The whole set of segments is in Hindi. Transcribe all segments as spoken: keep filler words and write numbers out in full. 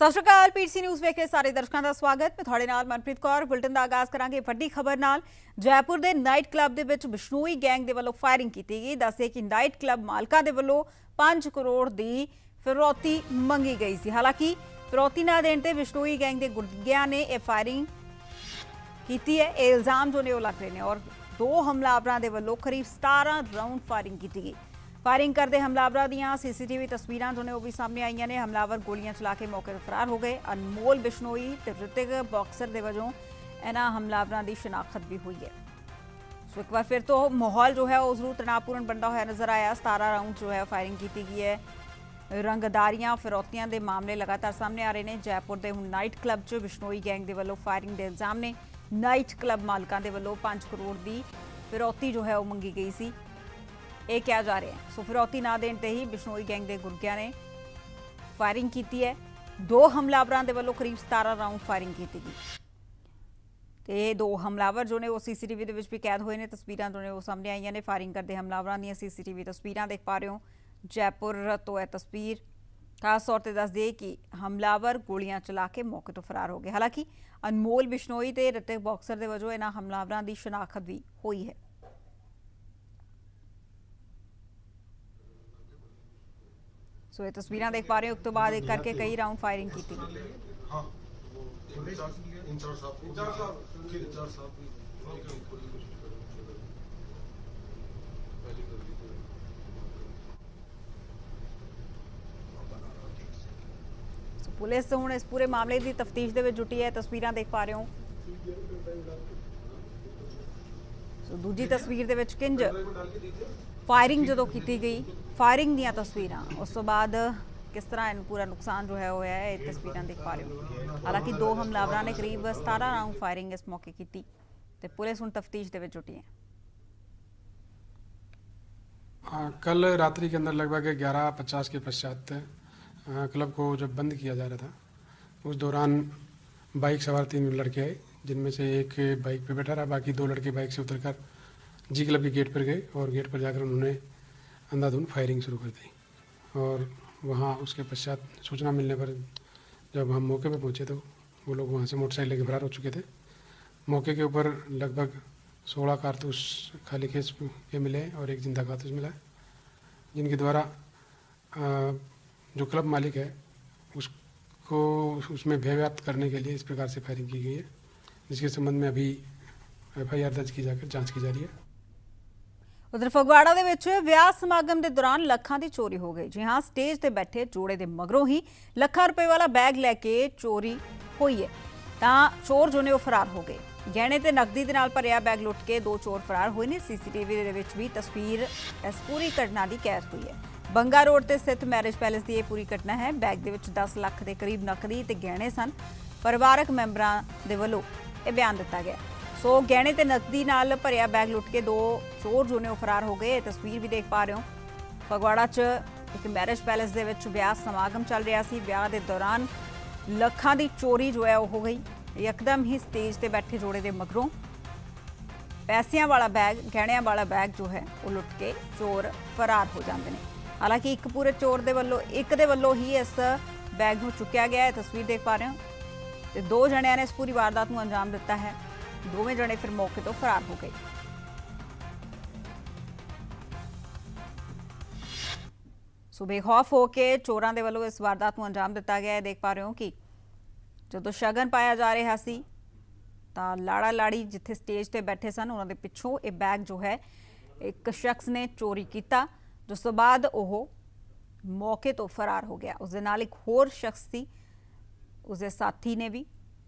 ਸਤਿ ਸ਼੍ਰੀ ਅਕਾਲ ਪੀਟੀਸੀ ਨਿਊਜ਼ ਵੇਖ ਰਹੇ ਸਾਰੇ ਦਰਸ਼ਕਾਂ ਦਾ ਸਵਾਗਤ। ਮੈਂ ਤੁਹਾਡੇ ਨਾਲ ਮਨਪ੍ਰੀਤ ਕੌਰ। ਬੁਲਟਨ ਦਾ ਆਗਾਜ਼ ਕਰਾਂਗੇ ਵੱਡੀ ਖਬਰ ਨਾਲ। ਜੈਪੁਰ ਦੇ ਨਾਈਟ ਕਲੱਬ ਦੇ ਵਿੱਚ ਬਿਸ਼ਨੋਈ ਗੈਂਗ ਦੇ ਵੱਲੋਂ ਫਾਇਰਿੰਗ ਕੀਤੀ ਗਈ। ਦੱਸਿਆ ਕਿ ਨਾਈਟ ਕਲੱਬ ਮਾਲਕਾਂ ਦੇ ਵੱਲੋਂ ਪੰਜ ਕਰੋੜ ਦੀ ਫਿਰੌਤੀ ਮੰਗੀ ਗਈ ਸੀ। ਹਾਲਾਂਕਿ ਫਿਰੌਤੀ ਨਾ ਦੇਣ ਤੇ ਬਿਸ਼ਨੋਈ ਗੈਂਗ ਦੇ ਗੁੰਡਿਆਂ ਨੇ ਇਹ ਫਾਇਰਿੰਗ ਕੀਤੀ ਹੈ। ਇਹ ਇਲਜ਼ਾਮ ਜੋ ਨੇ ਉਹ ਲੱਗ ਰਹੇ ਨੇ। ਔਰ ਦੋ ਹਮਲਾਵਰਾਂ ਦੇ ਵੱਲੋਂ ਕਰੀਬ ਸਤਾਰਾਂ ਰਾਊਂਡ ਫਾਇਰਿੰਗ ਕੀਤੀ ਗਈ। फायरिंग करते हमलावर दीयां सीसीटीवी तस्वीरां जो ने वो भी सामने आईयां ने। हमलावर गोलियां चला के मौके पर फरार हो गए। अनमोल बिश्नोई ते रितिक बॉक्सर दे वजों इन्हां हमलावरां दी शनाख्त भी हुई है। सो एक बार फिर तो माहौल जो है वो जरूर तनावपूर्ण बनता हुआ नजर आया। सतारा राउंड जो है फायरिंग की गई है। रंगदारियां फिरौतियां के मामले लगातार सामने आ रहे हैं। जयपुर के हुण नाइट क्लब च बिश्नोई गैंग के वलों फायरिंग के इल्जाम ने। नाइट क्लब मालकां दे वलों पांच करोड़ की फिरौती जो है वो मंगी गई सी। ਇਹ ਕਿਹਾ ਜਾ ਰਿਹਾ ਹੈ। ਸੋ ਫਿਰੌਤੀ ਨਾ ਦੇਣ ਤੇ ਹੀ ਬਿਸ਼ਨੋਈ ਗੈਂਗ ਦੇ ਗੁਰਗਿਆਂ ਨੇ ਫਾਇਰਿੰਗ ਕੀਤੀ ਹੈ। ਦੋ ਹਮਲਾਵਰਾਂ ਦੇ ਵੱਲੋਂ ਕਰੀਬ ਸਤਾਰਾਂ ਰਾਊਂਡ ਫਾਇਰਿੰਗ ਕੀਤੀ ਗਈ ਤੇ ਦੋ ਹਮਲਾਵਰ ਜੋ ਨੇ ਉਹ ਸੀਸੀਟੀਵੀ ਦੇ ਵਿੱਚ ਵੀ ਕੈਦ ਹੋਏ ਨੇ। ਤਸਵੀਰਾਂ ਜੋ ਨੇ ਉਹ ਸਾਹਮਣੇ ਆਈਆਂ ਨੇ। ਫਾਇਰਿੰਗ ਕਰਦੇ ਹਮਲਾਵਰਾਂ ਦੀਆਂ ਸੀਸੀਟੀਵੀ ਤਸਵੀਰਾਂ ਦੇਖ ਪਾ ਰਹੇ ਹੋ। ਜੈਪੁਰ ਤੋਂ ਇਹ ਤਸਵੀਰ ਖਾਸ ਤੌਰ ਤੇ ਦੱਸ ਦੇ ਕਿ ਹਮਲਾਵਰ ਗੋਲੀਆਂ ਚਲਾ ਕੇ ਮੌਕੇ ਤੋਂ ਫਰਾਰ ਹੋ ਗਏ। ਹਾਲਾਂਕਿ ਅਨਮੋਲ ਬਿਸ਼ਨੋਈ ਤੇ ਰਿਤਿਕ ਬਾਕਸਰ ਦੇ ਵਜੋਂ ਇਹਨਾਂ ਹਮਲਾਵਰਾਂ ਦੀ ਸ਼ਨਾਖਤ ਵੀ ਹੋਈ ਹੈ। सो ये तस्वीरें देख पा रहे हो। उस तो बाद एक करके कई राउंड फायरिंग की थी। पुलिस हुण इस पूरे मामले की तफ्तीश दे विच जुटी है। तस्वीरें देख पा रहे हो। सो दूजी तस्वीर दे विच किंज फायरिंग जदों की गई फायरिंग दियां तस्वीरां उस तो बाद किस तरह इन पूरा नुकसान जो है होया है ये तस्वीरां देख पा रहे हो। हालांकि दो हमलावरां ने करीब सतारा राउंड फायरिंग इस मौके की ते पुलिस हुण तफ्तीश दे विच जुटी है। हाँ, कल रात्रि के अंदर लगभग ग्यारह पचास के पश्चात क्लब को जब बंद किया जा रहा था उस दौरान बाइक सवार तीन लड़के आए, जिनमें से एक बाइक पर बैठा रहा, बाकी दो लड़के बाइक से उतर कर जी क्लब के गेट पर गए और गेट पर जाकर उन्होंने अंधाधुंध फायरिंग शुरू कर दी। और वहाँ उसके पश्चात सूचना मिलने पर जब हम मौके पर पहुँचे तो वो लोग वहाँ से मोटरसाइकिल लेकर फरार हो चुके थे। मौके के ऊपर लगभग सोलह कारतूस खाली खेस के मिले और एक जिंदा कारतूस मिला, जिनके द्वारा जो क्लब मालिक है उसको उसमें भय व्याप्त करने के लिए इस प्रकार से फायरिंग की गई है, जिसके संबंध में अभी एफ आई आर दर्ज की जाकर जाँच की जा रही है। उधर फगवाड़ा दे विच विआह समागम के दौरान लखां की चोरी हो गई। जी हाँ, स्टेज पर बैठे जोड़े के मगरों ही लखां रुपए वाला बैग लैके चोरी हुई है। तो चोर जो ने फरार हो गए। गहने ते नकदी दे नाल भरिया बैग लुट के दो चोर फरार हुए ने। सीसीटीवी दे विच भी तस्वीर इस पूरी घटना की कैद हुई है। बंगा रोड ते स्थित मैरिज पैलेस की यह पूरी घटना है। बैग दे विच दस लख के करीब नकदी ते गहने सन। परिवारक मैंबरां दे वल्लों यह बयान दिता गया। सो so, गहने ते नकदी नाल भरिया बैग लुट के दो चोर जो ने फरार हो गए। तस्वीर भी देख पा रहे हो। फगवाड़ा च एक मैरिज पैलेस दे विच ब्याह समागम चल रहा सी। ब्याह दे दौरान लखां दी चोरी जो है वो हो गई। यकदम ही स्टेज ते बैठे जोड़े दे मगरों पैसियां वाला बैग, गहणियां वाला बैग जो है वो लुट के चोर फरार हो जाते हैं। हालांकि एक पूरे चोर दे वल्लों एक दे वल्लों ही इस बैग नूं चुक्या गया है। तस्वीर देख पा रहे हो। ते दो जणियां ने इस पूरी वारदात नूं अंजाम दिता है। दोवें जने फिर मौके तो फरार हो गए। सो बेखौफ होकर चोरां दे वल्लों इस वारदात को अंजाम दिता गया है। देख पा रहे हो कि जदों शगन पाया जा रहा सी तां लाड़ा लाड़ी जिथे स्टेज ते बैठे सन उन्हां दे पिछों ये बैग जो है एक शख्स ने चोरी किया। जिस तों बाद ओह मौके तो फरार हो गया। उस दे नाल एक होर शख्स सी, उसके साथी ने भी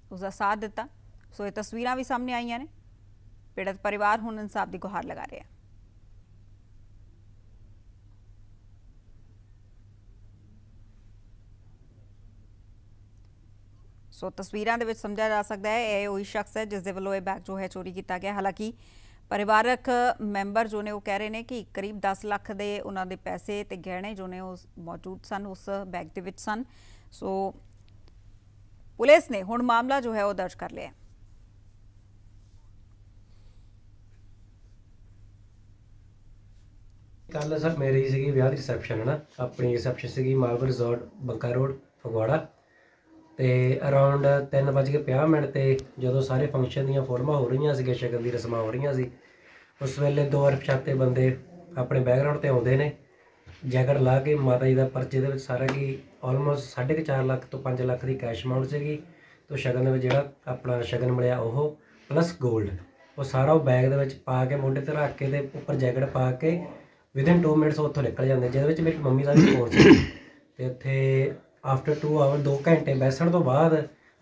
उसका साथ दिता। सो ये तस्वीरां भी सामने आईयां ने। पीड़ित परिवार हुण इंसाफ दी गुहार लगा रहा है। सो तस्वीरां दे विच समझा जा सकता है ये वही शख्स है जिस दे वल्लों ये बैग जो है चोरी किया गया। हालांकि परिवारक मैंबर जो ने वो कह रहे ने कि करीब दस लख दे उन्हां दे पैसे ते गहणे जो ने उस मौजूद सन उस बैग दे विच सन। सो पुलिस ने हुण मामला जो है वो दर्ज कर लिया है। ਕੱਲ ਸਰ ਮੇਰੀ ਸੀਗੀ ਵਿਆਹ ਦੀ ਰਿਸੈਪਸ਼ਨ ਹੈ ਨਾ, ਆਪਣੀ ਰਿਸੈਪਸ਼ਨ ਸੀਗੀ ਮਾਲਵਾ ਰਿਜ਼ੋਰਟ ਬੰਗਾ ਰੋਡ ਫਗਵਾੜਾ। तो अराउंड तीन बज के पाँह मिनट पर जो सारे फंक्शन दी फोरमा हो रही सी, शगन की रस्म हो रही सी, उस वेले दो अरपछाते बंदे अपने बैकग्राउंड पर आते हैं, जैकेट ला के माता जी का परचे सारा कि ऑलमोस्ट साढ़े क चार लख तो पाँच लख की कैश अमाउंट सी, तो शगन जो अपना शगन मिले वह प्लस गोल्ड वो सारा बैग के पा के मोढे ते रख के उपर जैकेट पा के विदिन टू मिनट्स उतो निकल जाते। जिद मेरी मम्मी का भी फोन सी, तो इतने आफ्टर टू आवर दो घंटे बैसन तो बाद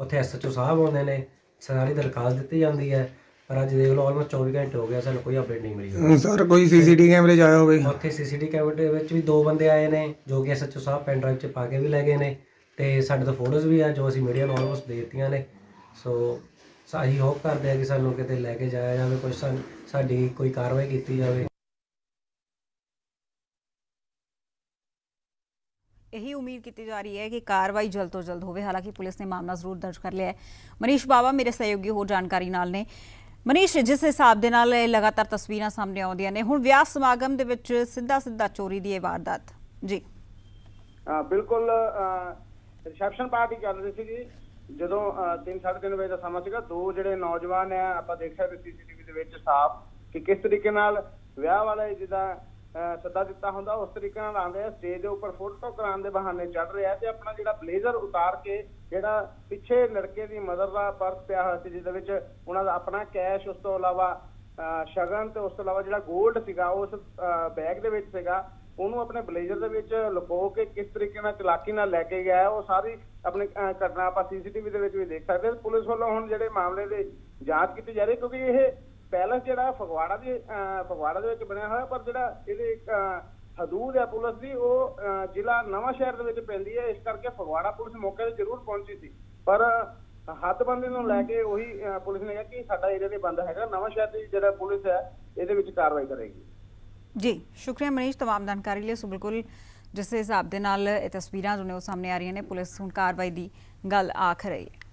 उत्थे एस एच ओ साहब आउंदे ने, सारी दरखास्त दी जाती है, पर अज देख लो ऑलमोस्ट चौबीस घंटे हो गया सानू कोई अपडेट नहीं मिली। सर कोई सीसीटीवी कैमरे जाए हो गए? उत्थे सीसीटीवी कैमरे विच भी दो बंदे आए ने जो कि एस एच ओ साहब पेन ड्राइव च पा के भी लै गए ने, ते साडे तो फोटोज़ भी आ जो असीं मीडिया नूं ऑलमोस्ट दे दित्तियां ने। सो असीं होप करदे हां कि सानू किते लै के जाया जावे, कुछ साडी कोई कार्रवाई कीती जावे। यही उम्मीद की जा रही है कि कार्रवाई जल्द तो जल्द होवे, हालांकि पुलिस ने मामला जरूर दर्ज कर लिया है। मनीष बाबा मेरे सहयोगी हो जानकारी नाल ने। मनीष, जिस हिसाब के नाल लगातार तस्वीरें सामने आउंदियां ने, हुण विआह समागम दे विच सीधा सीधा चोरी दी वारदात। जी आ, बिल्कुल रिसेप्शन पार्टी चल रही थी जो तीन साढ़े तीन बजे का समा सीगा। दो जिहड़े नौजवान है आप देख सकते सीसीटीवी दे विच साफ कि किस तरीके नाल विआह वाले जिदा सदा दिता होंदा उस तरीके नाल आंदे स्टेज दे उपर फोटो कराने के बहाने चढ़ रहा है, ते अपना जिहड़ा ब्लेजर उतार के जिहड़ा पिछे लड़के दी मदर दा पर्स पिया होया सी जिहदे विच उहनां दा अपना कैश उस तो इलावा शगन ते उस तो इलावा जिहड़ा गोल्ड सीगा उस बैग दे विच सीगा उहनूं अपने ब्लेजर दे विच लुको के किस तरीके नाल चलाकी नाल लैके गया है, उह सारी अपनी घटना आपां सीसीटीवी दे विच भी देख सकदे। पुलिस वल्लों हुण जिहड़े मामले दी जांच कीती जा रही है, क्योंकि यह पैलेस जिहड़ा फगवाड़ा दे फगवाड़ा दे विच बनिया होया, पर जिहड़ा इहदी इक हदूद है पुलिस दी उह जिला नवां शहर दे विच पैंदी है, इस करके फगवाड़ा पुलिस मौके ते जरूर पहुंची सी, पर हदबंदी नूं लैके उही पुलिस ने कहा कि साडा एरिया नहीं बंद हैगा, नवां शहर दी जिहड़ा पुलिस है इहदे विच कार्रवाई करेगी। जी शुक्रिया मनीष तमाम जानकारी लिए। सो बिल्कुल जिस हिसाब दे नाल तस्वीरां जो ने उह सामने आ रही ने, पुलिस हुण कार्रवाई दी गल आख रही है।